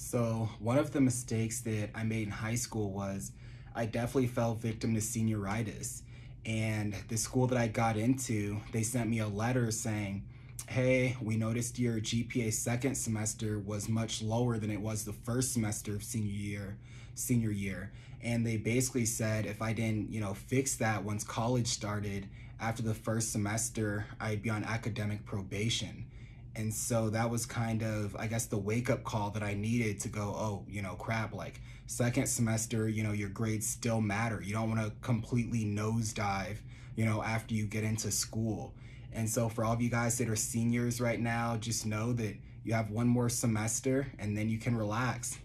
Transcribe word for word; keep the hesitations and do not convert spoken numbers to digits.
So one of the mistakes that I made in high school was I definitely fell victim to senioritis. And the school that I got into, they sent me a letter saying, hey, we noticed your G P A second semester was much lower than it was the first semester of senior year, senior year. And they basically said if I didn't, you know, fix that once college started, after the first semester, I'd be on academic probation. And so that was kind of, I guess, the wake-up call that I needed to go, oh, you know, crap, like second semester, you know, your grades still matter. You don't want to completely nosedive, you know, after you get into school. And so for all of you guys that are seniors right now, just know that you have one more semester and then you can relax.